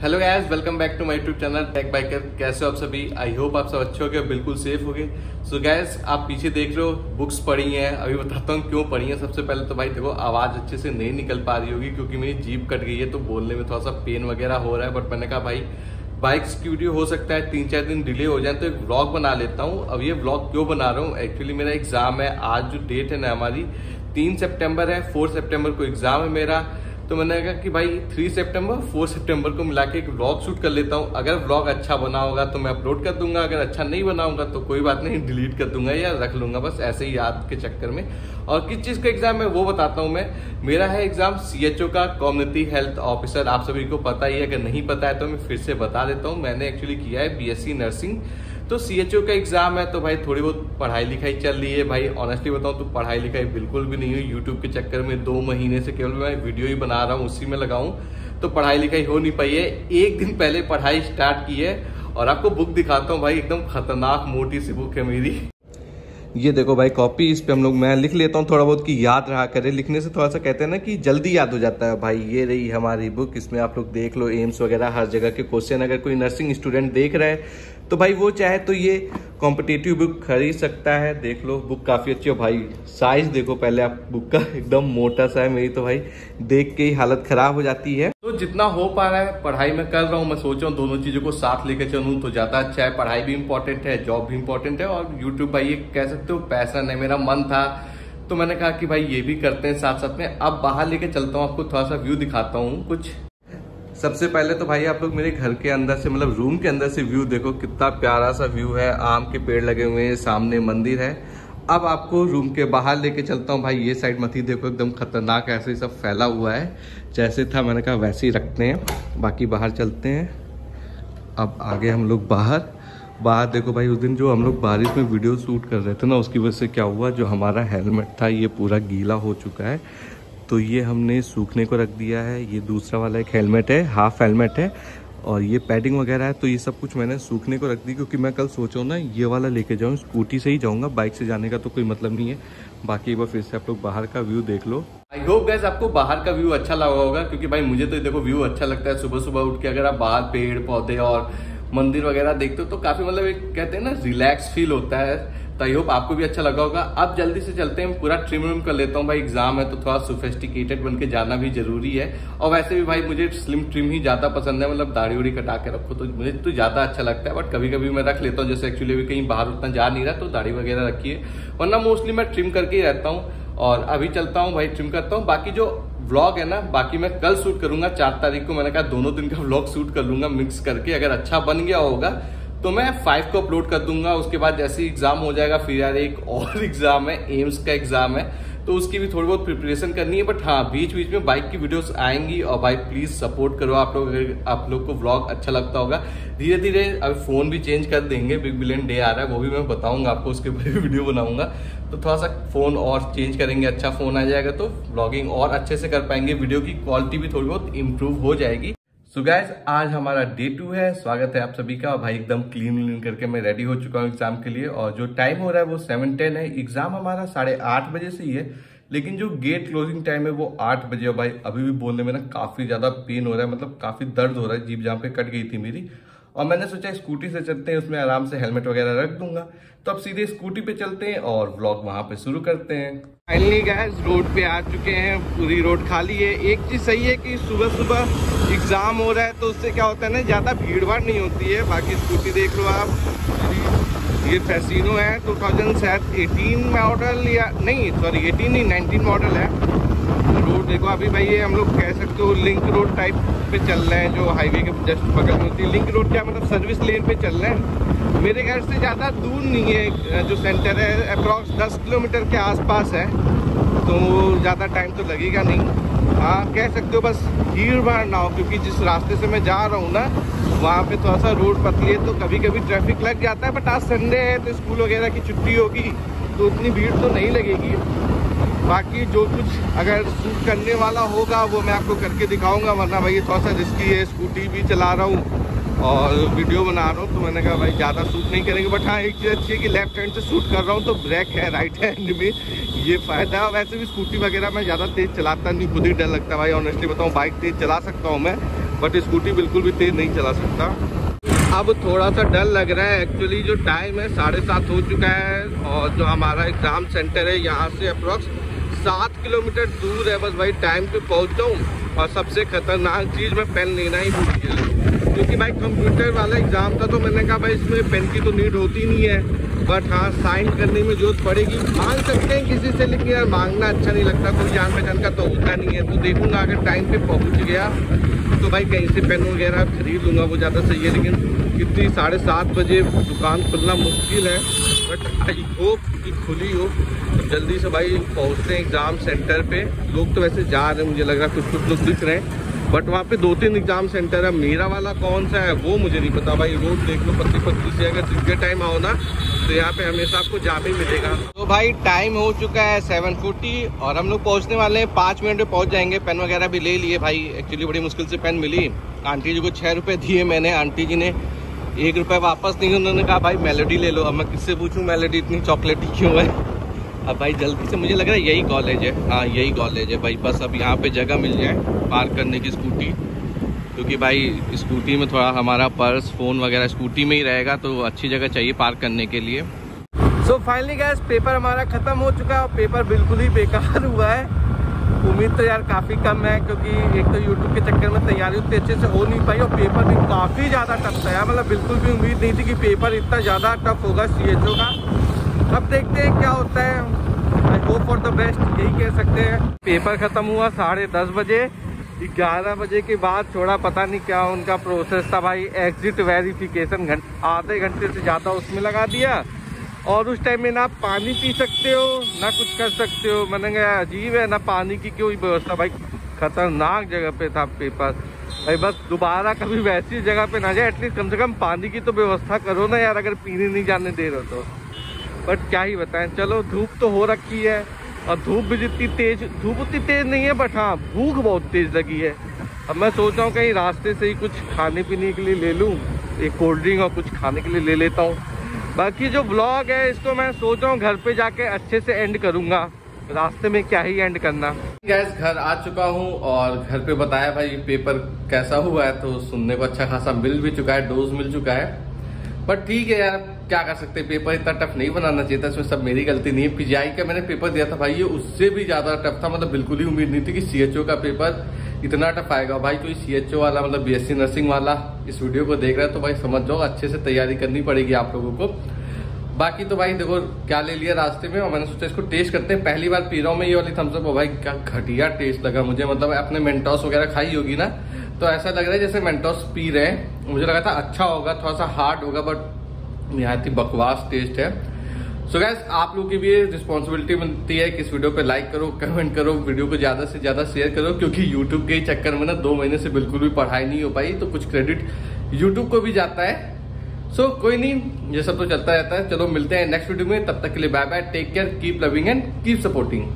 Hello guys, welcome back to my YouTube channel tech biker. कैसे हो आप सभी? आई होप आप सब अच्छे हो गए, बिल्कुल सेफ हो गए। सो गाइस, आप पीछे देख रहे हो बुक्स पढ़ी हैं, अभी बताता हूँ क्यों पढ़ी हैं। सबसे पहले तो भाई देखो, आवाज़ अच्छे से नहीं निकल पा रही होगी क्योंकि मेरी जीभ कट गई है तो बोलने में थोड़ा सा पेन वगैरह हो रहा है। बट मैंने कहा भाई बाइक्स की वीडियो हो सकता है 3-4 दिन डिले हो जाए तो एक व्लॉग बना लेता हूँ। अब ये व्लॉग क्यों बना रहा हूँ, एक्चुअली मेरा एग्जाम है। आज जो डेट है ना हमारी 3 सितंबर है, 4 सितंबर को एग्जाम है मेरा। तो मैंने कहा कि भाई 3 सितंबर 4 सितंबर को मिला के एक व्लॉग शूट कर लेता हूँ। अगर व्लॉग अच्छा बना होगा तो मैं अपलोड कर दूंगा, अगर अच्छा नहीं बनाऊंगा तो कोई बात नहीं, डिलीट कर दूंगा या रख लूंगा, बस ऐसे ही याद के चक्कर में। और किस चीज़ का एग्जाम है वो बताता हूँ मैं। मेरा है एग्जाम CHO का, कम्युनिटी हेल्थ ऑफिसर। आप सभी को पता ही है, अगर नहीं पता है तो मैं फिर से बता देता हूँ। मैंने एक्चुअली किया है BSc नर्सिंग, तो CHO का एग्जाम है तो भाई थोड़ी बहुत पढ़ाई लिखाई चल रही है। भाई ऑनेस्टली बताऊँ तो पढ़ाई लिखाई बिल्कुल भी नहीं हुई, यूट्यूब के चक्कर में 2 महीने से केवल मैं वीडियो ही बना रहा हूँ, उसी में लगाऊँ तो पढ़ाई लिखाई हो नहीं पाई है। 1 दिन पहले पढ़ाई स्टार्ट की है और आपको बुक दिखाता हूँ। भाई एकदम खतरनाक मोटी सी बुक है मेरी, ये देखो भाई कॉपी। इस पे हम लोग, मैं लिख लेता हूँ थोड़ा बहुत कि याद रहा करे, लिखने से थोड़ा सा कहते हैं ना कि जल्दी याद हो जाता है। भाई ये रही हमारी बुक, इसमें आप लोग देख लो एम्स वगैरह हर जगह के क्वेश्चन। अगर कोई नर्सिंग स्टूडेंट देख रहा है तो भाई वो चाहे तो ये कॉम्पिटेटिव बुक खरीद सकता है। देख लो बुक काफ़ी अच्छी है। भाई साइज देखो पहले आप बुक का, एकदम मोटा सा है। मेरी तो भाई देख के ही हालत खराब हो जाती है। तो जितना हो पा रहा है पढ़ाई मैं कर रहा हूँ। मैं सोच रहा हूँ दोनों चीज़ों को साथ लेकर चलूँ तो ज़्यादा अच्छा है। पढ़ाई भी इंपॉर्टेंट है, जॉब भी इंपॉर्टेंट है, और यूट्यूब भाई ये कह सकते हो पैशन है। मेरा मन था तो मैंने कहा कि भाई ये भी करते हैं साथ साथ में। अब बाहर लेके चलता हूँ, आपको थोड़ा सा व्यू दिखाता हूँ कुछ। सबसे पहले तो भाई आप लोग मेरे घर के अंदर से, मतलब रूम के अंदर से व्यू देखो, कितना प्यारा सा व्यू है। आम के पेड़ लगे हुए हैं, सामने मंदिर है। अब आपको रूम के बाहर लेके चलता हूँ। भाई ये साइड मथी देखो, एकदम खतरनाक ऐसे ही सब फैला हुआ है। जैसे था मैंने कहा वैसे ही रखते हैं, बाकी बाहर चलते हैं। अब आगे हम लोग बाहर देखो भाई, उस दिन जो हम लोग बारिश में वीडियो शूट कर रहे थे ना, उसकी वजह से क्या हुआ, जो हमारा हेलमेट था ये पूरा गीला हो चुका है तो ये हमने सूखने को रख दिया है। ये दूसरा वाला एक हेलमेट है, हाफ हेलमेट है, और ये पैडिंग वगैरह है, तो ये सब कुछ मैंने सूखने को रख दी क्योंकि मैं कल सोचा हूँ ना ये वाला लेके जाऊँ, स्कूटी से ही जाऊँगा, बाइक से जाने का तो कोई मतलब नहीं है। बाकी एक बार फिर से आप लोग बाहर का व्यू देख लो। आई होप गाइस आपको बाहर का व्यू अच्छा लगा होगा क्योंकि भाई मुझे तो देखो व्यू अच्छा लगता है। सुबह सुबह उठ के अगर आप बाहर पेड़ पौधे और मंदिर वगैरह देखते हो तो काफ़ी, मतलब एक कहते हैं ना रिलैक्स फील होता है। तो आई होप आपको भी अच्छा लगा होगा। अब जल्दी से चलते हैं, पूरा ट्रिम व्रिम कर लेता हूँ। भाई एग्जाम है तो थोड़ा सोफिस्टिकेटेड बन के जाना भी जरूरी है, और वैसे भी भाई मुझे स्लिम ट्रिम ही ज़्यादा पसंद है। मतलब दाढ़ी उड़ी कटा के रखो तो मुझे तो ज़्यादा अच्छा लगता है, बट कभी कभी मैं रख लेता हूँ। जैसे एक्चुअली अभी कहीं बाहर उतना जा नहीं रहा तो दाढ़ी वगैरह रखी है, वरना मोस्टली मैं ट्रिम करके ही रहता हूँ। और अभी चलता हूँ भाई, ट्रिम करता हूँ। बाकी जो व्लॉग है ना, बाकी मैं कल शूट करूँगा 4 तारीख को। मैंने कहा दोनों दिन का व्लॉग शूट कर लूँगा मिक्स करके, अगर अच्छा बन गया होगा तो मैं 5 को अपलोड कर दूंगा। उसके बाद जैसे ही एग्जाम हो जाएगा, फिर यार एक और एग्जाम है, एम्स का एग्जाम है तो उसकी भी थोड़ी बहुत प्रिपरेशन करनी है। बट हाँ, बीच बीच में बाइक की वीडियोस आएंगी और भाई प्लीज़ सपोर्ट करो आप लोग। अगर आप लोग को व्लॉग अच्छा लगता होगा, धीरे धीरे अभी फ़ोन भी चेंज कर देंगे, बिग बिलियन डे आ रहा है, वो भी मैं बताऊँगा आपको, उसके ऊपर भी वीडियो बनाऊँगा। तो थोड़ा सा फ़ोन और चेंज करेंगे, अच्छा फ़ोन आ जाएगा तो व्लॉगिंग और अच्छे से कर पाएंगे, वीडियो की क्वालिटी भी थोड़ी बहुत इम्प्रूव हो जाएगी। सो गाइज, आज हमारा डे 2 है। स्वागत है आप सभी का। भाई एकदम क्लीन करके मैं रेडी हो चुका हूँ एग्जाम के लिए, और जो टाइम हो रहा है वो 7:10 है। एग्जाम हमारा 8:30 बजे से ही है, लेकिन जो गेट क्लोजिंग टाइम है वो 8 बजे है। भाई अभी भी बोलने में ना काफ़ी ज़्यादा पेन हो रहा है, मतलब काफ़ी दर्द हो रहा है, जीभ जहाँ पे कट गई थी मेरी। और मैंने सोचा स्कूटी से चलते हैं, उसमें आराम से हेलमेट वगैरह रख दूंगा। तो अब सीधे स्कूटी पे चलते हैं और व्लॉग वहाँ पे शुरू करते हैं। फाइनली गाइस रोड पे आ चुके हैं, पूरी रोड खाली है। एक चीज़ सही है कि सुबह सुबह एग्जाम हो रहा है तो उससे क्या होता है ना, ज़्यादा भीड़ भाड़ नहीं होती है। बाकी स्कूटी देख लो आप, ये फैसिनो है 2018 मॉडल, या नहीं सॉरी 19 मॉडल है। रोड देखो अभी भाई, ये हम लोग कह सकते हो लिंक रोड टाइप पे चल रहे हैं, जो हाईवे के जस्ट बगल में होती है। लिंक रोड क्या मतलब, सर्विस लेन पे चल रहे हैं। मेरे घर से ज़्यादा दूर नहीं है जो सेंटर है, अप्रॉक्स 10 किलोमीटर के आसपास है, तो ज़्यादा टाइम तो लगेगा नहीं। हाँ, कह सकते हो बस भीड़ भाड़ ना हो, क्योंकि जिस रास्ते से मैं जा रहा हूँ ना वहाँ पे थोड़ा सा रोड पतली है तो कभी कभी ट्रैफिक लग जाता है। बट आज संडे है तो स्कूल वगैरह की छुट्टी होगी तो उतनी भीड़ तो नहीं लगेगी। बाकी जो कुछ अगर शूट करने वाला होगा वो मैं आपको करके दिखाऊंगा, वरना भाई ये थोड़ा सा रिस्की है। स्कूटी भी चला रहा हूँ और वीडियो बना रहा हूँ तो मैंने कहा भाई ज़्यादा शूट नहीं करेंगे। बट हाँ, एक चीज़ अच्छी है कि लेफ्ट हैंड से शूट कर रहा हूँ तो ब्रेक है राइट हैंड में, ये फ़ायदा है। वैसे भी स्कूटी वगैरह मैं ज़्यादा तेज़ चलाता नहीं, खुद ही डर लगता है भाई। ऑनेस्टली बताऊँ बाइक तेज़ चला सकता हूँ मैं, बट स्कूटी बिल्कुल भी तेज नहीं चला सकता। अब थोड़ा सा डर लग रहा है, एक्चुअली जो टाइम है 7:30 हो चुका है और जो हमारा एग्ज़ाम सेंटर है यहाँ से अप्रॉक्स 7 किलोमीटर दूर है। बस भाई टाइम पे पहुँच जाऊँ। और सबसे खतरनाक चीज़ मैं पेन लेना ही भूल गया, क्योंकि भाई कंप्यूटर वाला एग्ज़ाम था तो मैंने कहा भाई इसमें पेन की तो नीड होती नहीं है, बट हाँ साइन करने में जरूरत पड़ेगी। मांग सकते हैं किसी से, लेकिन यार मांगना अच्छा नहीं लगता, कोई जान पहचान का तो होता नहीं है। तो देखूँगा अगर टाइम पर पहुँच गया तो भाई कहीं से पेन वगैरह खरीद लूँगा, वो ज़्यादा सही है। लेकिन कितनी 7:30 बजे दुकान खुलना मुश्किल है, बट आई होप कि खुली हो। तो जल्दी से भाई पहुँचते हैं एग्ज़ाम सेंटर पे। लोग तो वैसे जा रहे हैं, मुझे लग रहा है कुछ लोग दिख रहे हैं, बट वहाँ पे 2-3 एग्ज़ाम सेंटर है। मेरा वाला कौन सा है वो मुझे नहीं पता। भाई रोड देख लो पतली से, अगर दिन के टाइम आओ ना तो यहाँ पे हमेशा आपको जाम ही मिलेगा। तो भाई टाइम हो चुका है 7:40 और हम लोग पहुँचने वाले हैं 5 मिनट में पहुँच जाएंगे। पेन वगैरह भी ले लिए भाई, एक्चुअली बड़ी मुश्किल से पेन मिली। आंटी जी को 6 रुपये दिए मैंने, आंटी जी ने 1 रुपया वापस नहीं, उन्होंने कहा भाई मेलोडी ले लो। अब मैं किससे पूछूँ मेलोडी इतनी चॉकलेटी क्यों है। अब भाई जल्दी से, मुझे लग रहा है यही कॉलेज है, हाँ यही कॉलेज है भाई। बस अब यहाँ पर जगह मिल जाए पार्क करने की स्कूटी, क्योंकि भाई स्कूटी में थोड़ा हमारा पर्स फ़ोन वगैरह स्कूटी में ही रहेगा, तो अच्छी जगह चाहिए पार्क करने के लिए। सो फाइनली गाइस पेपर हमारा ख़त्म हो चुका है और पेपर बिल्कुल ही बेकार हुआ है। उम्मीद तो यार काफ़ी कम है, क्योंकि एक तो यूट्यूब के चक्कर में तैयारी उतनी अच्छे से हो नहीं पाई और पेपर भी काफ़ी ज़्यादा टफ था यार। मतलब बिल्कुल भी उम्मीद नहीं थी कि पेपर इतना ज़्यादा टफ होगा CHO का। अब देखते हैं क्या होता है, I hope for the best, यही कह सकते हैं। पेपर ख़त्म हुआ 10:30 बजे, 11 बजे के बाद थोड़ा पता नहीं क्या उनका प्रोसेस था भाई, एग्जिट वेरिफिकेशन आधे घंटे से ज़्यादा उसमें लगा दिया। और उस टाइम में ना पानी पी सकते हो ना कुछ कर सकते हो, मैंने कहा अजीब है ना पानी की क्यों व्यवस्था। भाई खतरनाक जगह पे था पेपर भाई, बस दोबारा कभी वैसी जगह पे ना जाए, एटलीस्ट कम से कम पानी की तो व्यवस्था करो ना यार, अगर पीने नहीं जाने दे रहे हो तो। बट क्या ही बताएं, चलो धूप तो हो रखी है और धूप भी जितनी तेज, धूप उतनी तेज़ नहीं है, बट हाँ भूख बहुत तेज़ लगी है। अब मैं सोच रहा हूँ कहीं रास्ते से ही कुछ खाने पीने के लिए ले लूँ, एक कोल्ड ड्रिंक और कुछ खाने के लिए ले लेता हूँ। बाकी जो ब्लॉग है इसको मैं सोच रहा हूँ घर पे जाके अच्छे से एंड करूँगा, रास्ते में क्या ही एंड करना। गैस घर आ चुका हूँ और घर पे बताया भाई पेपर कैसा हुआ है, तो सुनने को अच्छा खासा मिल भी चुका है, डोज मिल चुका है। बट ठीक है यार क्या कर सकते, पेपर इतना टफ नहीं बनाना चाहिए था, इसमें सब मेरी गलती नहीं है। PGI का मैंने पेपर दिया था भाई, ये उससे भी ज़्यादा टफ था। मतलब बिल्कुल ही उम्मीद नहीं थी कि CHO का पेपर इतना टफ आएगा। भाई कोई CHO वाला मतलब BSc नर्सिंग वाला इस वीडियो को देख रहा है तो भाई समझ जाओ अच्छे से तैयारी करनी पड़ेगी आप लोगों को। बाकी तो भाई देखो क्या ले लिया रास्ते में, और मैंने सोचा इसको टेस्ट करते हैं। पहली बार पी रहा हूँ मैं ये वाली थम्सअप, भाई क्या घटिया टेस्ट लगा मुझे। मतलब अपने मेंटोस वगैरह खाई होगी ना, तो ऐसा लग रहा है जैसे मेंटोस पी रहे हैं। मुझे लगा था अच्छा होगा, थोड़ा सा हार्ड होगा, बट निहायती बकवास टेस्ट है। सो गाइस आप लोगों की भी रिस्पॉन्सिबिलिटी बनती है कि इस वीडियो पे लाइक करो, कमेंट करो, वीडियो को ज़्यादा से ज़्यादा शेयर करो, क्योंकि यूट्यूब के ही चक्कर में ना 2 महीने से बिल्कुल भी पढ़ाई नहीं हो पाई, तो कुछ क्रेडिट यूट्यूब को भी जाता है। सो कोई नहीं, ये सब तो चलता रहता है। चलो मिलते हैं नेक्स्ट वीडियो में, तब तक के लिए bye bye, take care, keep loving and keep supporting.